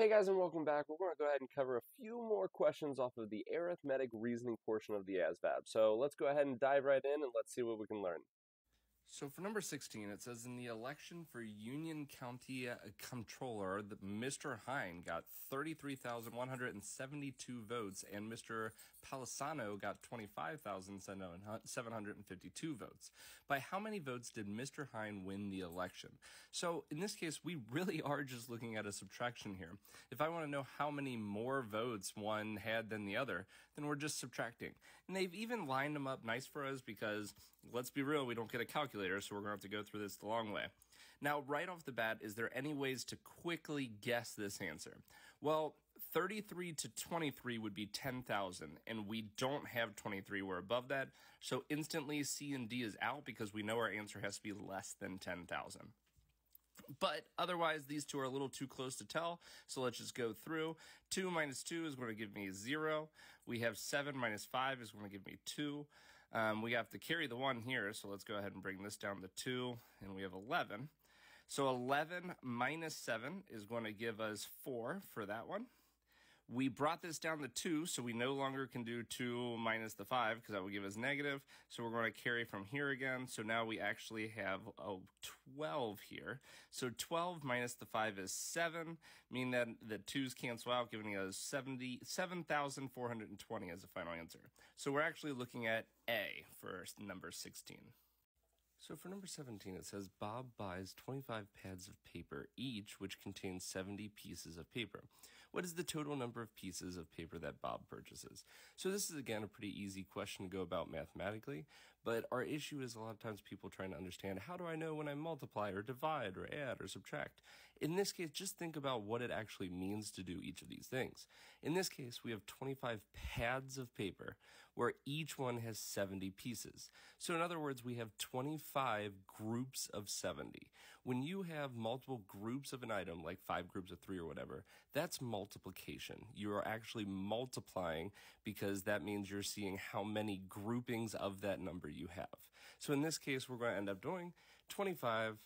Hey guys, and welcome back. We're going to go ahead and cover a few more questions off of the arithmetic reasoning portion of the ASVAB. So let's go ahead and dive right in and let's see what we can learn. So for number 16, it says in the election for Union County Comptroller, Mr. Hine got 33,172 votes and Mr. Palisano got 25,752 votes. By how many votes did Mr. Hine win the election? So in this case, we really are just looking at a subtraction here. If I want to know how many more votes one had than the other, then we're just subtracting. And they've even lined them up nice for us because, let's be real, we don't get a calculator. So we're going to have to go through this the long way. Now, right off the bat, is there any ways to quickly guess this answer? Well, 33 to 23 would be 10,000, and we don't have 23. We're above that. So instantly, C and D is out because we know our answer has to be less than 10,000. But otherwise, these two are a little too close to tell, so let's just go through. 2 minus 2 is going to give me 0. We have 7 minus 5 is going to give me 2. We have to carry the 1 here, so let's go ahead and bring this down to 2, and we have 11. So 11 minus 7 is going to give us 4 for that one. We brought this down to 2, so we no longer can do 2 minus the 5 because that would give us negative. So we're going to carry from here again. So now we actually have 12 here. So 12 minus the 5 is 7, meaning that the 2's cancel out, giving us 77,420 as the final answer. So we're actually looking at A for number 16. So for number 17, it says Bob buys 25 pads of paper each, which contains 70 pieces of paper. What is the total number of pieces of paper that Bob purchases? So this is, again, a pretty easy question to go about mathematically, but our issue is a lot of times people trying to understand, how do I know when I multiply or divide or add or subtract? In this case, just think about what it actually means to do each of these things. In this case, we have 25 pads of paper where each one has 70 pieces. So in other words, we have 25 groups of 70. When you have multiple groups of an item, like 5 groups of 3 or whatever, that's multiplication. You are actually multiplying because that means you're seeing how many groupings of that number you have. So in this case, we're going to end up doing 25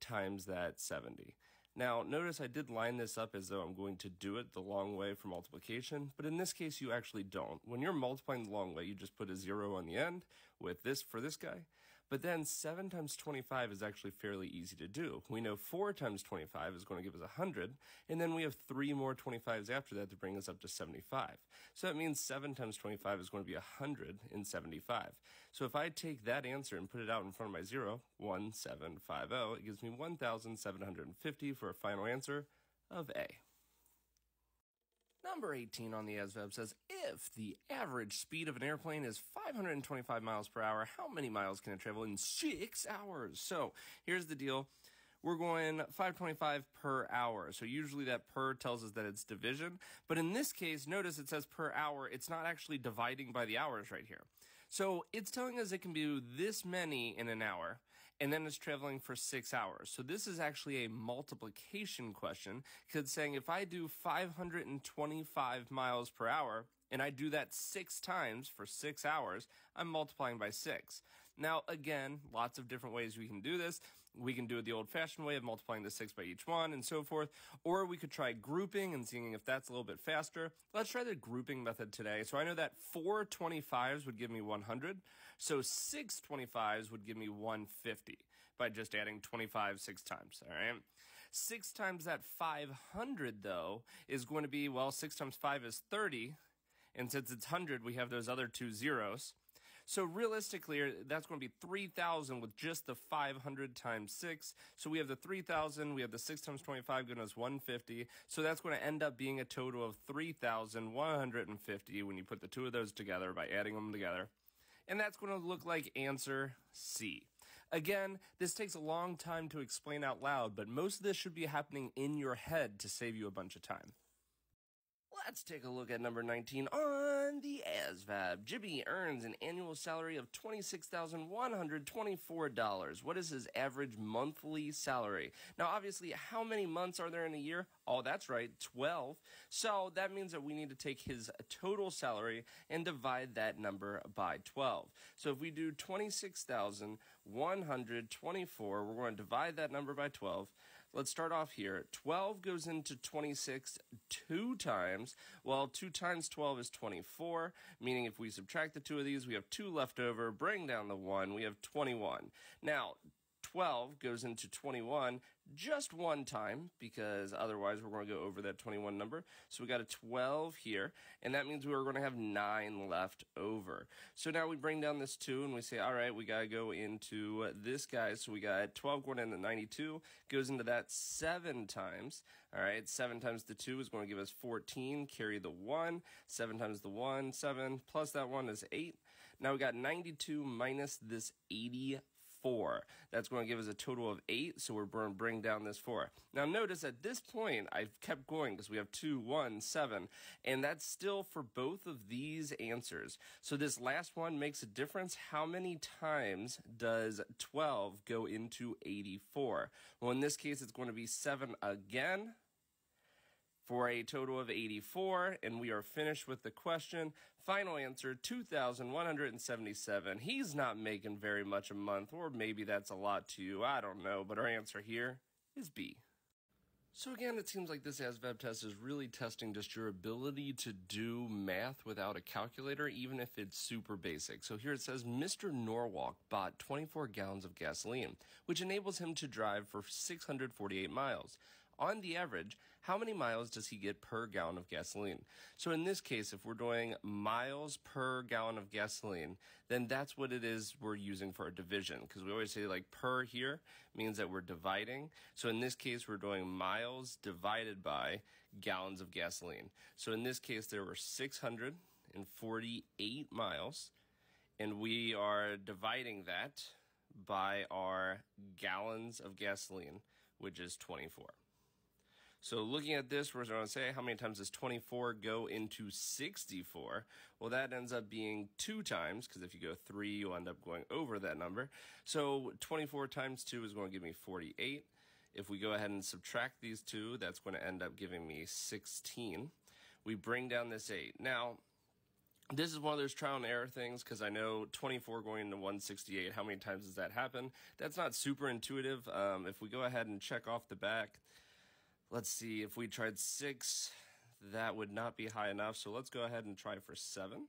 times that 70. Now, notice I did line this up as though I'm going to do it the long way for multiplication, but in this case, you actually don't. When you're multiplying the long way, you just put a 0 on the end with this for this guy, but then 7 times 25 is actually fairly easy to do. We know 4 times 25 is going to give us 100, and then we have 3 more 25s after that to bring us up to 75. So that means 7 times 25 is going to be 175. So if I take that answer and put it out in front of my 0, 1750, it gives me 1,750 for a final answer of A. Number 18 on the ASVAB says, if the average speed of an airplane is 525 miles per hour, how many miles can it travel in 6 hours? So here's the deal. We're going 525 per hour. So usually that per tells us that it's division. But in this case, notice it says per hour. It's not actually dividing by the hours right here. So it's telling us it can do this many in an hour, and then it's traveling for 6 hours. So this is actually a multiplication question because it's saying if I do 525 miles per hour, and I do that 6 times for 6 hours, I'm multiplying by 6. Now, again, lots of different ways we can do this. We can do it the old-fashioned way of multiplying the 6 by each one and so forth, or we could try grouping and seeing if that's a little bit faster. Let's try the grouping method today. So I know that 4 25s would give me 100, so 6 25s would give me 150 by just adding 25 6 times, all right? 6 times that 500, though, is going to be, well, 6 times 5 is 30, and since it's 100, we have those other 2 zeros. So realistically, that's going to be 3,000 with just the 500 times 6. So we have the 3,000. We have the 6 times 25 giving us 150. So that's going to end up being a total of 3,150 when you put the two of those together by adding them together. And that's going to look like answer C. Again, this takes a long time to explain out loud, but most of this should be happening in your head to save you a bunch of time. Let's take a look at number 19 on the ASVAB. Jibby earns an annual salary of $26,124. What is his average monthly salary? Now, obviously, how many months are there in a year? Oh, that's right, 12. So that means that we need to take his total salary and divide that number by 12. So if we do 26,124, we're going to divide that number by 12. Let's start off here. 12 goes into 26 2 times. Well, 2 times 12 is 24, meaning if we subtract the two of these, we have 2 left over. Bring down the 1. We have 21. Now, 12 goes into 21 just one time, because otherwise we're going to go over that 21 number. So we got a 12 here, and that means we're going to have 9 left over. So now we bring down this 2 and we say, all right, we got to go into this guy. So we got 12 going into 92, goes into that 7 times. All right, 7 times the 2 is going to give us 14, carry the 1, 7 times the 1, 7, plus that 1 is 8. Now we got 92 minus this 84. That's going to give us a total of 8, so we're going to bring down this 4. Now notice at this point, I've kept going because we have 2, 1, 7, and that's still for both of these answers. So this last one makes a difference. How many times does 12 go into 84? Well, in this case, it's going to be 7 again, for a total of 84, and we are finished with the question. Final answer, 2,177. He's not making very much a month, or maybe that's a lot to you. I don't know, but our answer here is B. So again, it seems like this ASVAB test is really testing just your ability to do math without a calculator, even if it's super basic. So here it says, Mr. Norwalk bought 24 gallons of gasoline, which enables him to drive for 648 miles. On the average, how many miles does he get per gallon of gasoline? So in this case, if we're doing miles per gallon of gasoline, then that's what it is we're using for a division, because we always say like per here means that we're dividing. So in this case, we're doing miles divided by gallons of gasoline. So in this case, there were 648 miles, and we are dividing that by our gallons of gasoline, which is 24. So looking at this, we're going to say, how many times does 24 go into 64? Well, that ends up being 2 times, because if you go 3, you'll end up going over that number. So 24 times 2 is going to give me 48. If we go ahead and subtract these two, that's going to end up giving me 16. We bring down this 8. Now, this is one of those trial and error things, because I know 24 going into 168, how many times does that happen? That's not super intuitive. If we go ahead and check off the back, let's see, if we tried 6, that would not be high enough, so let's go ahead and try for 7.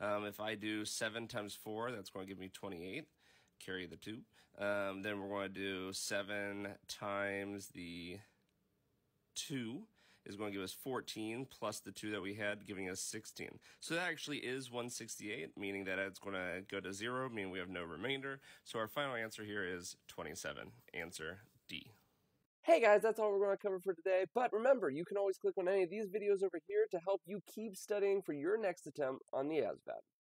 If I do 7 times 4, that's going to give me 28, carry the 2. Then we're going to do 7 times the 2 is going to give us 14, plus the 2 that we had, giving us 16. So that actually is 168, meaning that it's going to go to 0, meaning we have no remainder. So our final answer here is 27, answer D. Hey guys, that's all we're going to cover for today, but remember, you can always click on any of these videos over here to help you keep studying for your next attempt on the ASVAB.